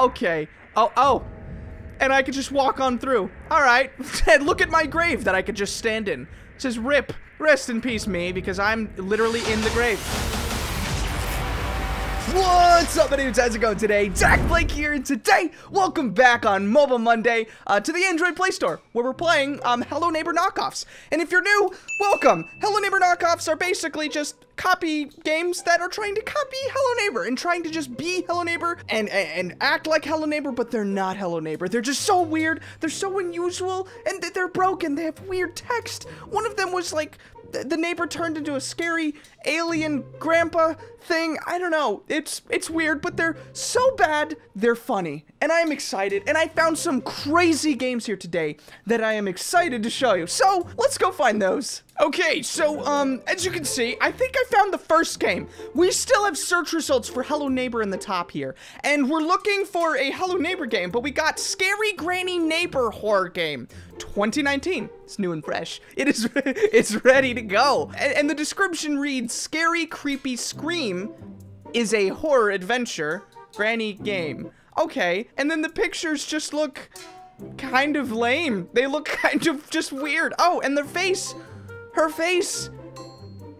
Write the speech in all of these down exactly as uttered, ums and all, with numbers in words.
Okay. Oh, oh. And I could just walk on through. All right. And look at my grave that I could just stand in. It says RIP. Rest in peace, me, because I'm literally in the grave. What's up, my dudes? How's it going today? Jack Blake here, and today, welcome back on Mobile Monday uh, to the Android Play Store, where we're playing um, Hello Neighbor Knockoffs. And if you're new, welcome! Hello Neighbor Knockoffs are basically just copy games that are trying to copy Hello Neighbor and trying to just be Hello Neighbor and, and, and act like Hello Neighbor, but they're not Hello Neighbor. They're just so weird, they're so unusual, and they're broken. They have weird text. One of them was like, the neighbor turned into a scary alien grandpa thing. I don't know. It's it's weird, but they're so bad, they're funny. And I am excited, and I found some crazy games here today that I am excited to show you. So, let's go find those. Okay, so, um, as you can see, I think I found the first game. We still have search results for Hello Neighbor in the top here. And we're looking for a Hello Neighbor game, but we got Scary Granny Neighbor Horror Game twenty nineteen. It's new and fresh. It is, it's ready to go. And, and the description reads, Scary Creepy Scream is a horror adventure granny game. Okay, and then the pictures just look kind of lame. They look kind of just weird. Oh, and their face... Her face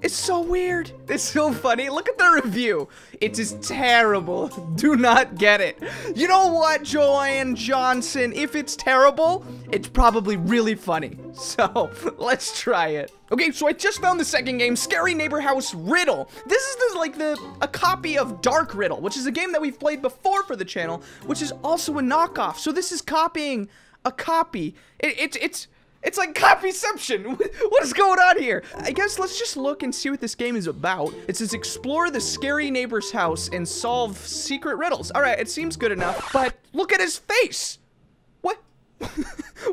is so weird. It's so funny. Look at the review. It is terrible. Do not get it. You know what, Joanne Johnson? If it's terrible, it's probably really funny. So, let's try it. Okay, so I just found the second game, Scary Neighbor House Riddle. This is the, like the a copy of Dark Riddle, which is a game that we've played before for the channel, which is also a knockoff. So this is copying a copy. It, it, it's... It's like copyception. What is going on here? I guess let's just look and see what this game is about. It says explore the scary neighbor's house and solve secret riddles. All right, it seems good enough, but look at his face. What?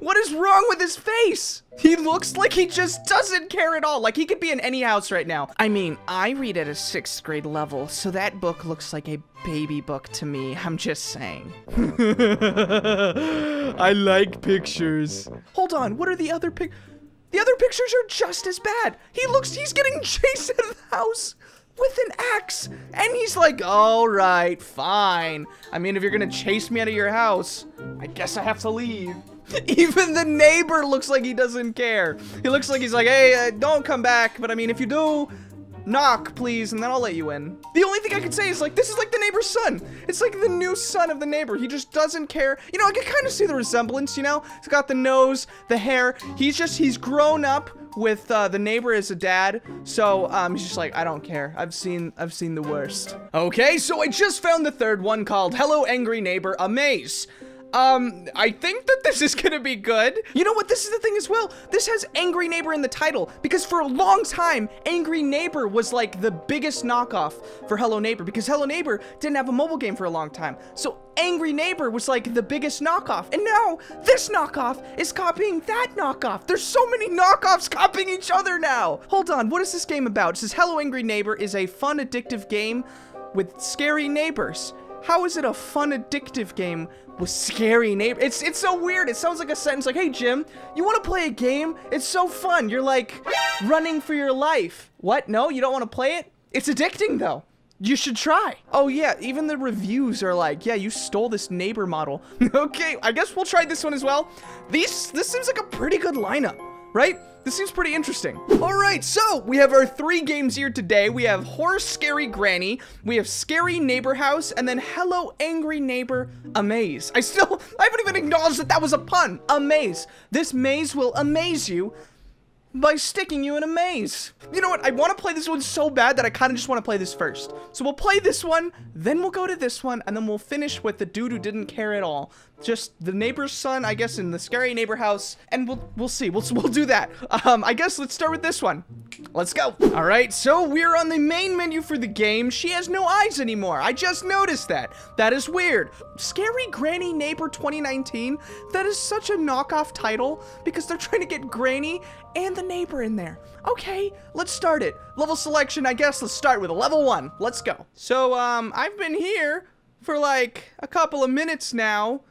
What is wrong with his face? He looks like he just doesn't care at all. Like he could be in any house right now. I mean, I read at a sixth grade level, so that book looks like a baby book to me. I'm just saying. I like pictures. Hold on, what are the other pic- The other pictures are just as bad. He looks, he's getting chased out of the house with an axe. And he's like, all right, fine. I mean, if you're gonna chase me out of your house, I guess I have to leave. Even the neighbor looks like he doesn't care. He looks like he's like, hey, uh, don't come back. But I mean, if you do, knock, please, and then I'll let you in. The only thing I could say is like, this is like the neighbor's son. It's like the new son of the neighbor. He just doesn't care. You know, I can kind of see the resemblance, you know? He's got the nose, the hair. He's just, he's grown up with uh, the neighbor as a dad. So um, he's just like, I don't care. I've seen, I've seen the worst. Okay, so I just found the third one called Hello Angry Neighbor Amaze. Um, I think that this is gonna be good. You know what, this is the thing as well. This has Angry Neighbor in the title because for a long time, Angry Neighbor was like the biggest knockoff for Hello Neighbor because Hello Neighbor didn't have a mobile game for a long time. So Angry Neighbor was like the biggest knockoff. And now this knockoff is copying that knockoff. There's so many knockoffs copying each other now. Hold on, what is this game about? It says Hello Angry Neighbor is a fun, addictive game with scary neighbors. How is it a fun, addictive game with scary neighbor? It's it's so weird. It sounds like a sentence like, hey, Jim, you want to play a game? It's so fun. You're like running for your life. What? No, you don't want to play it? It's addicting, though. You should try. Oh, yeah. Even the reviews are like, yeah, you stole this neighbor model. Okay, I guess we'll try this one as well. These, this seems like a pretty good lineup, right? This seems pretty interesting. All right, so we have our three games here today. We have Horror Scary Granny, we have Scary Neighbor House, and then Hello Angry Neighbor Amaze. I still, I haven't even acknowledged that that was a pun. Amaze. This maze will amaze you by sticking you in a maze. You know what? I want to play this one so bad that I kind of just want to play this first. So we'll play this one, then we'll go to this one, and then we'll finish with the dude who didn't care at all. Just the neighbor's son, I guess, in the scary neighbor house, and we'll we'll see. We'll we'll do that. Um, I guess let's start with this one. Let's go. All right, so we're on the main menu for the game. She has no eyes anymore. I just noticed that. That is weird. Scary Granny Neighbor twenty nineteen. That is such a knockoff title because they're trying to get Granny and the neighbor in there. Okay, let's start it. Level selection, I guess. Let's start with a level one. Let's go. So um, I've been here for like a couple of minutes now.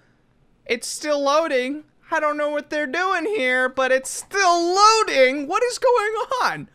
It's still loading. I don't know what they're doing here, but it's still loading. What is going on?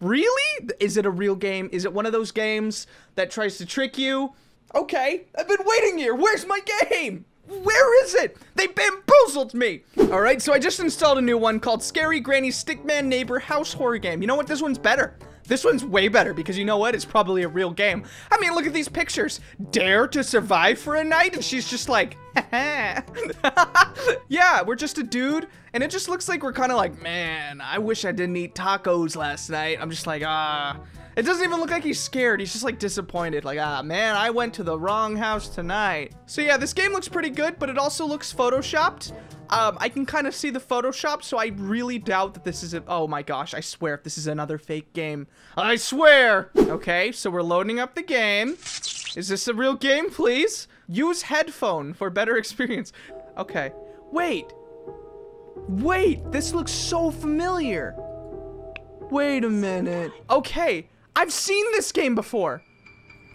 Really? Is it a real game? Is it one of those games that tries to trick you? Okay, I've been waiting here. Where's my game? Where is it? They bamboozled me. All right, so I just installed a new one called Scary Granny Stickman Neighbor House Horror Game. You know what? This one's better. This one's way better because you know what? It's probably a real game. I mean, look at these pictures. Dare to survive for a night? And she's just like, yeah, we're just a dude. And it just looks like we're kind of like, man, I wish I didn't eat tacos last night. I'm just like, ah. It doesn't even look like he's scared. He's just like disappointed. Like, ah, man, I went to the wrong house tonight. So yeah, this game looks pretty good, but it also looks photoshopped. Um, I can kind of see the Photoshop, so I really doubt that this is a- oh my gosh, I swear if this is another fake game. I swear! Okay, so we're loading up the game. Is this a real game, please? Use headphone for better experience. Okay. Wait. Wait, this looks so familiar. Wait a minute. Okay, I've seen this game before.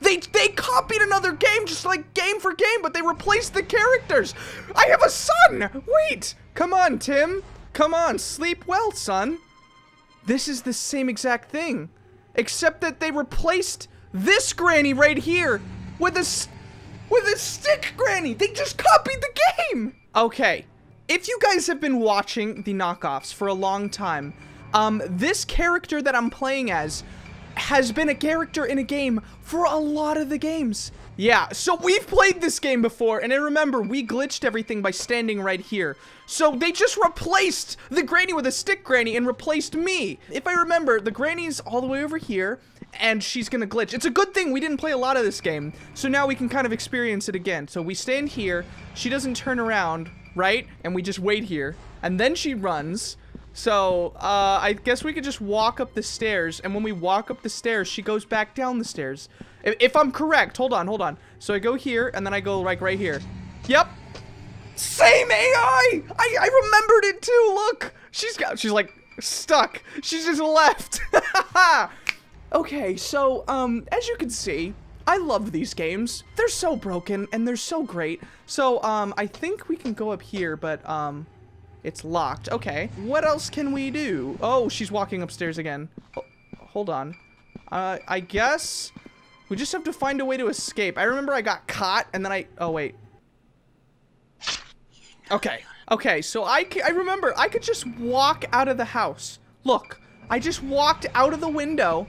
They, they copied another game, just like game for game, but they replaced the characters. I have a son. Wait, come on, Tim. Come on, sleep well, son. This is the same exact thing, except that they replaced this granny right here with a, with a stick granny. They just copied the game. Okay, if you guys have been watching the knockoffs for a long time, um, this character that I'm playing as has been a character in a game for a lot of the games. Yeah, so we've played this game before, and I remember we glitched everything by standing right here. So they just replaced the granny with a stick granny and replaced me. If I remember, the granny's all the way over here, and she's gonna glitch. It's a good thing we didn't play a lot of this game, so now we can kind of experience it again. So we stand here, she doesn't turn around, right? And we just wait here, and then she runs. So, uh, I guess we could just walk up the stairs, and when we walk up the stairs, she goes back down the stairs. If, if I'm correct, hold on, hold on. So I go here, and then I go, like, right here. Yep. Same A I! I, I remembered it, too, look! She's got, she's, like, stuck. She's just left. Okay, so, um, as you can see, I love these games. They're so broken, and they're so great. So, um, I think we can go up here, but, um... it's locked. Okay. What else can we do? Oh, she's walking upstairs again. Oh, hold on. Uh, I guess we just have to find a way to escape. I remember I got caught and then I... oh, wait. Okay. Okay, so I, I remember I could just walk out of the house. Look, I just walked out of the window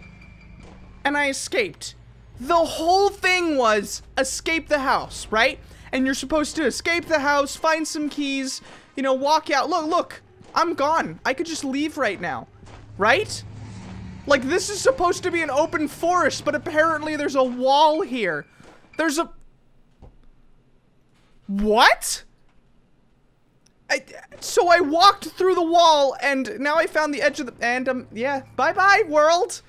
and I escaped. The whole thing was escape the house, right? And you're supposed to escape the house, find some keys, you know, walk out. Look, look, I'm gone. I could just leave right now, right? Like, this is supposed to be an open forest, but apparently there's a wall here. There's a... what? I, so I walked through the wall, and now I found the edge of the... and, um, yeah. Bye-bye, world.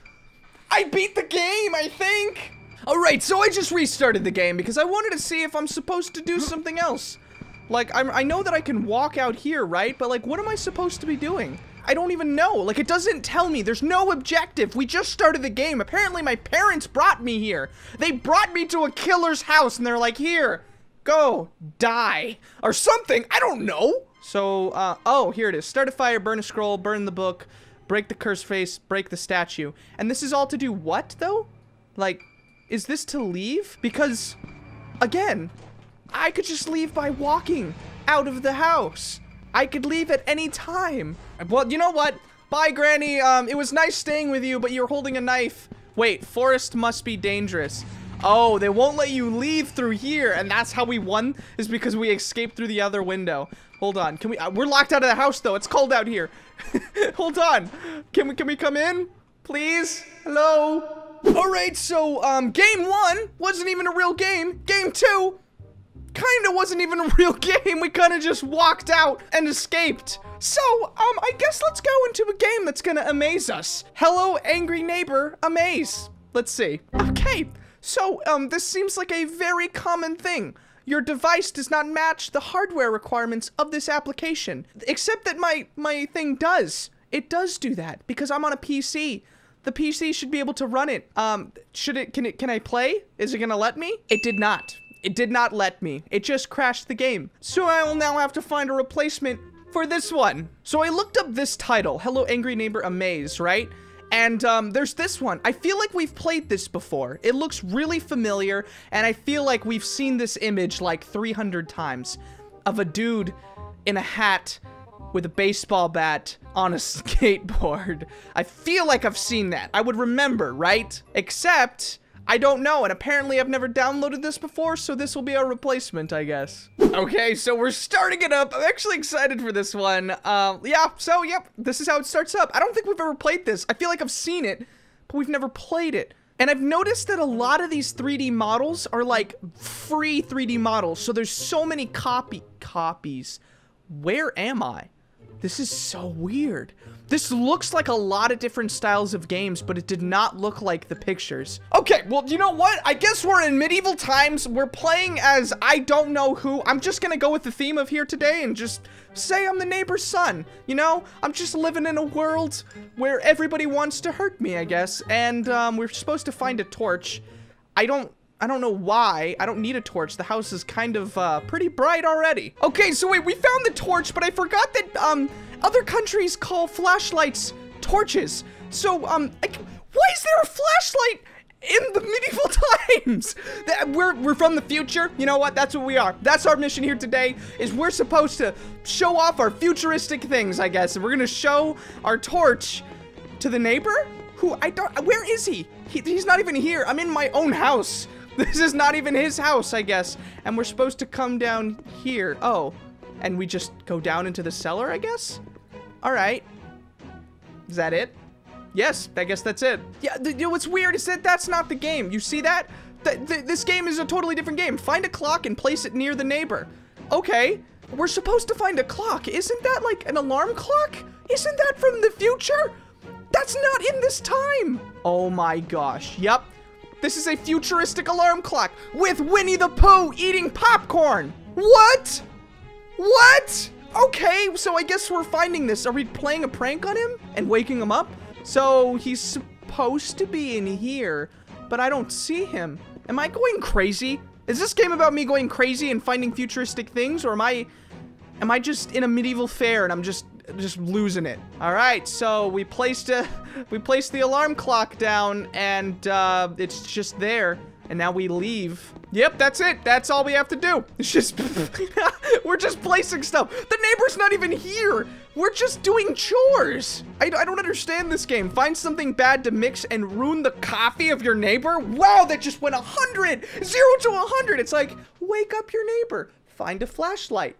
I beat the game, I think. Alright, so I just restarted the game because I wanted to see if I'm supposed to do something else. Like, I'm, I know that I can walk out here, right? But, like, what am I supposed to be doing? I don't even know. Like, it doesn't tell me. There's no objective. We just started the game. Apparently, my parents brought me here. They brought me to a killer's house, and they're like, here, go, die, or something. I don't know. So, uh, oh, here it is. Start a fire, burn a scroll, burn the book, break the curse face, break the statue. And this is all to do what, though? Like... is this to leave? Because, again, I could just leave by walking out of the house. I could leave at any time. Well, you know what? Bye, Granny. Um, it was nice staying with you, but you're holding a knife. Wait, forest must be dangerous. Oh, they won't let you leave through here, and that's how we won, is because we escaped through the other window. Hold on. Can we? Uh, we're locked out of the house, though. It's cold out here. Hold on. Can we? Can we come in, please? Hello? Alright, so, um, game one wasn't even a real game. Game two kinda wasn't even a real game. We kinda just walked out and escaped. So, um, I guess let's go into a game that's gonna amaze us. Hello, Angry Neighbor Amaze. Let's see. Okay, so, um, this seems like a very common thing. Your device does not match the hardware requirements of this application. Except that my, my thing does. It does do that, because I'm on a P C. The P C should be able to run it. Um, should it, can it, can I play? Is it gonna let me? It did not. It did not let me. It just crashed the game. So I will now have to find a replacement for this one. So I looked up this title, Hello Angry Neighbor Amaze, right? And um, there's this one. I feel like we've played this before. It looks really familiar, and I feel like we've seen this image like three hundred times of a dude in a hat with a baseball bat on a skateboard. I feel like I've seen that. I would remember, right? Except I don't know, and apparently I've never downloaded this before, so this will be our replacement, I guess. Okay, so we're starting it up. I'm actually excited for this one. Uh, yeah, so, yep, this is how it starts up. I don't think we've ever played this. I feel like I've seen it, but we've never played it. And I've noticed that a lot of these three D models are, like, free three D models, so there's so many copy copies. Where am I? This is so weird. This looks like a lot of different styles of games, but it did not look like the pictures. Okay, well, you know what? I guess we're in medieval times. We're playing as I don't know who. I'm just gonna go with the theme of here today and just say I'm the neighbor's son. You know, I'm just living in a world where everybody wants to hurt me, I guess. And um, we're supposed to find a torch. I don't... I don't know why. I don't need a torch. The house is kind of uh, pretty bright already. Okay, so wait, we found the torch, but I forgot that um, other countries call flashlights torches. So um, I, why is there a flashlight in the medieval times? That we're, we're from the future. You know what? That's what we are. That's our mission here today, is we're supposed to show off our futuristic things, I guess. And we're gonna show our torch to the neighbor who I don't, where is he? he he's not even here. I'm in my own house. This is not even his house, I guess. And we're supposed to come down here. Oh, and we just go down into the cellar, I guess? All right. Is that it? Yes, I guess that's it. Yeah, th you know, what's weird is that that's not the game. You see that? Th th this game is a totally different game. Find a clock and place it near the neighbor. Okay, we're supposed to find a clock. Isn't that like an alarm clock? Isn't that from the future? That's not in this time. Oh my gosh, yep. This is a futuristic alarm clock with Winnie the Pooh eating popcorn. What? What? Okay, so I guess we're finding this. Are we playing a prank on him and waking him up? So he's supposed to be in here, but I don't see him. Am I going crazy? Is this game about me going crazy and finding futuristic things, or am I am I just in a medieval fair and I'm just just losing it? All right, so we placed a we placed the alarm clock down, and uh it's just there, and now we leave. Yep, that's it. That's all we have to do. It's just we're just placing stuff. The neighbor's not even here. We're just doing chores. I, I don't understand this game. Find something bad to mix and ruin the coffee of your neighbor. Wow, that just went one hundred. Zero to one hundred. It's like, wake up your neighbor, find a flashlight,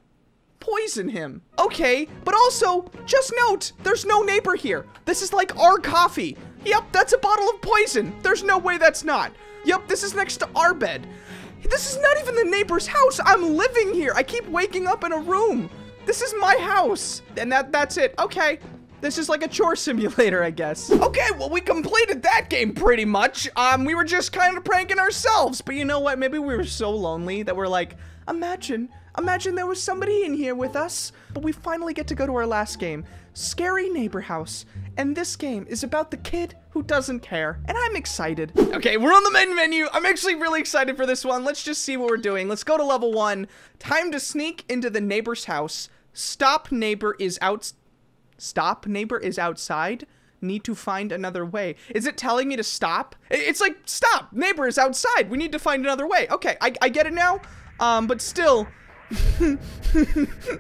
poison him. Okay, but also just note there's no neighbor here. This is like our coffee. Yep, that's a bottle of poison. There's no way that's not. Yep, this is next to our bed. This is not even the neighbor's house. I'm living here. I keep waking up in a room. This is my house. And that that's it. Okay, this is like a chore simulator, I guess. Okay, well, we completed that game pretty much. Um we were just kind of pranking ourselves, but you know what, maybe we were so lonely that we're like, imagine Imagine there was somebody in here with us. But we finally get to go to our last game, Scary Neighbor House. And this game is about the kid who doesn't care. And I'm excited. Okay, we're on the main menu. I'm actually really excited for this one. Let's just see what we're doing. Let's go to level one. Time to sneak into the neighbor's house. Stop neighbor is out. Stop neighbor is outside. Need to find another way. Is it telling me to stop? It's like, stop, neighbor is outside. We need to find another way. Okay, I, I get it now. Um, but still...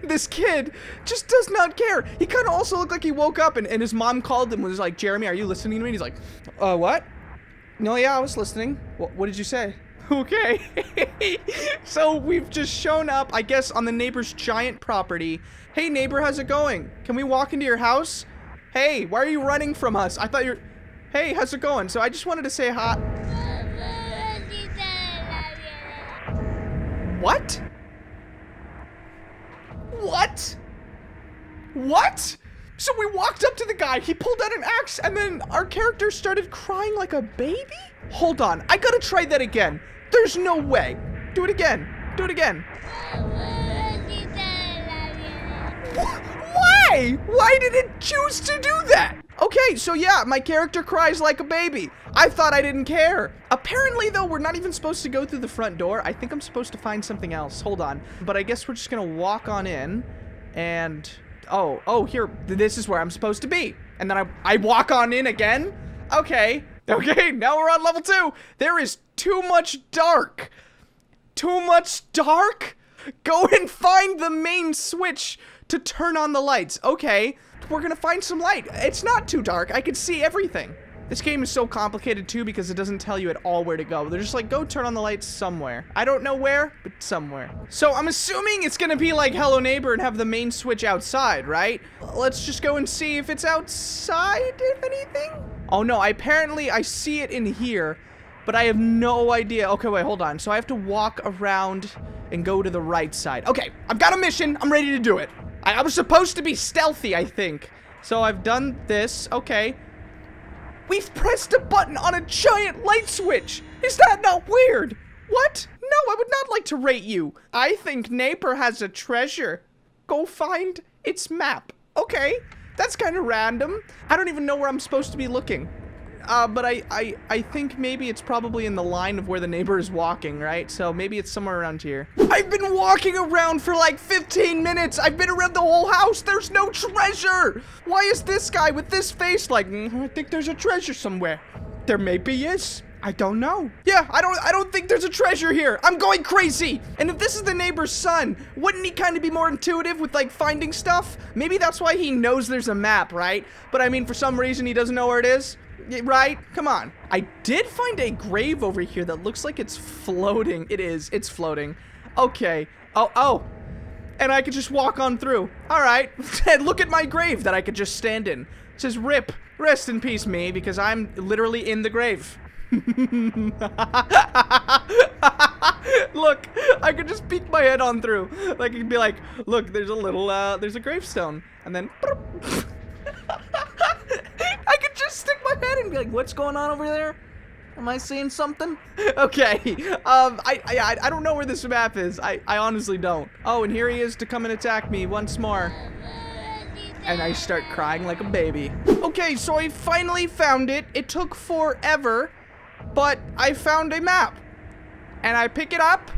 this kid just does not care. He kind of also looked like he woke up and, and his mom called him and was like, Jeremy, are you listening to me? And he's like, uh, what? No, yeah, I was listening. What, what did you say? Okay. So we've just shown up, I guess, on the neighbor's giant property. Hey, neighbor, how's it going? Can we walk into your house? Hey, why are you running from us? I thought you're... Hey, how's it going? So I just wanted to say hi. What? What? What? So we walked up to the guy, he pulled out an axe, and then our character started crying like a baby? Hold on, I gotta try that again. There's no way. Do it again. Do it again. Why? Why did it choose to do that? Okay, so yeah, my character cries like a baby. I thought I didn't care. Apparently, though, we're not even supposed to go through the front door. I think I'm supposed to find something else. Hold on. But I guess we're just gonna walk on in and... Oh, oh, here. This is where I'm supposed to be. and then I, I walk on in again? Okay. Okay, now we're on level two. There is too much dark. Too much dark? Go and find the main switch to turn on the lights. Okay, we're gonna find some light. It's not too dark. I can see everything. This game is so complicated too because it doesn't tell you at all where to go. They're just like, go turn on the lights somewhere. I don't know where, but somewhere. So I'm assuming it's gonna be like Hello Neighbor and have the main switch outside, right? Let's just go and see if it's outside, if anything. Oh no, I apparently I see it in here, but I have no idea. Okay, wait, hold on. So I have to walk around and go to the right side. Okay, I've got a mission. I'm ready to do it. I, I was supposed to be stealthy, I think. So I've done this. Okay. We've pressed a button on a giant light switch. Is that not weird? What? No, I would not like to rate you. I think neighbor has a treasure. Go find its map. Okay, that's kind of random. I don't even know where I'm supposed to be looking. Uh, but I, I, I think maybe it's probably in the line of where the neighbor is walking, right? So maybe it's somewhere around here. I've been walking around for like fifteen minutes. I've been around the whole house. There's no treasure. Why is this guy with this face like, mm, I think there's a treasure somewhere? There maybe is. I don't know. Yeah, I don't I don't think there's a treasure here. I'm going crazy. And if this is the neighbor's son, wouldn't he kind of be more intuitive with like finding stuff? Maybe that's why he knows there's a map, right? But I mean, for some reason, he doesn't know where it is. Right? Come on. I did find a grave over here that looks like it's floating. It is. It's floating. Okay. Oh, oh. And I could just walk on through. All right. And look at my grave that I could just stand in. It says, rip. Rest in peace, me, because I'm literally in the grave. Look, I could just peek my head on through. Like, it'd be like, look, there's a little, uh, there's a gravestone. And then... stick my head and be like, what's going on over there? Am I seeing something? Okay, um, I, I I don't know where this map is. I, I honestly don't. Oh, and here he is to come and attack me once more. And I start crying like a baby. Okay, so I finally found it. It took forever, but I found a map. And I pick it up,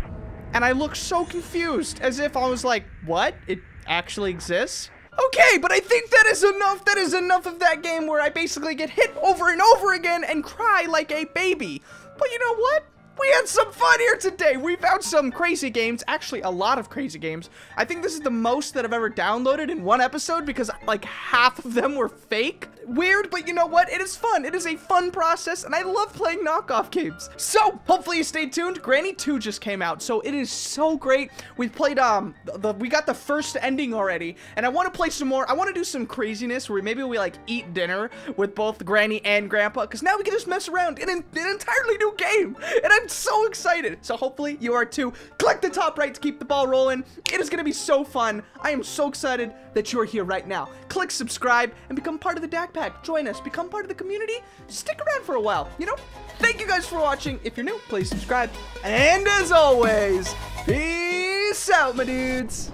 and I look so confused, as if I was like, what? It actually exists? Okay, but I think that is enough. That is enough of that game where I basically get hit over and over again and cry like a baby. But you know what? We had some fun here today. We found some crazy games. Actually, a lot of crazy games. I think this is the most that I've ever downloaded in one episode because like half of them were fake. Weird, but you know what? It is fun. It is a fun process, and I love playing knockoff games. So, hopefully you stay tuned. Granny two just came out, so it is so great. We played, um, the, we got the first ending already, and I want to play some more. I want to do some craziness where maybe we, like, eat dinner with both Granny and Grandpa, because now we can just mess around in an, an entirely new game, and I'm so excited. So, hopefully you are too. Click the top right to keep the ball rolling. It is going to be so fun. I am so excited that you're here right now. Click subscribe and become part of the Dakpack. Join us, become part of the community, stick around for a while, you know? Thank you guys for watching. If you're new, please subscribe. And as always, peace out, my dudes.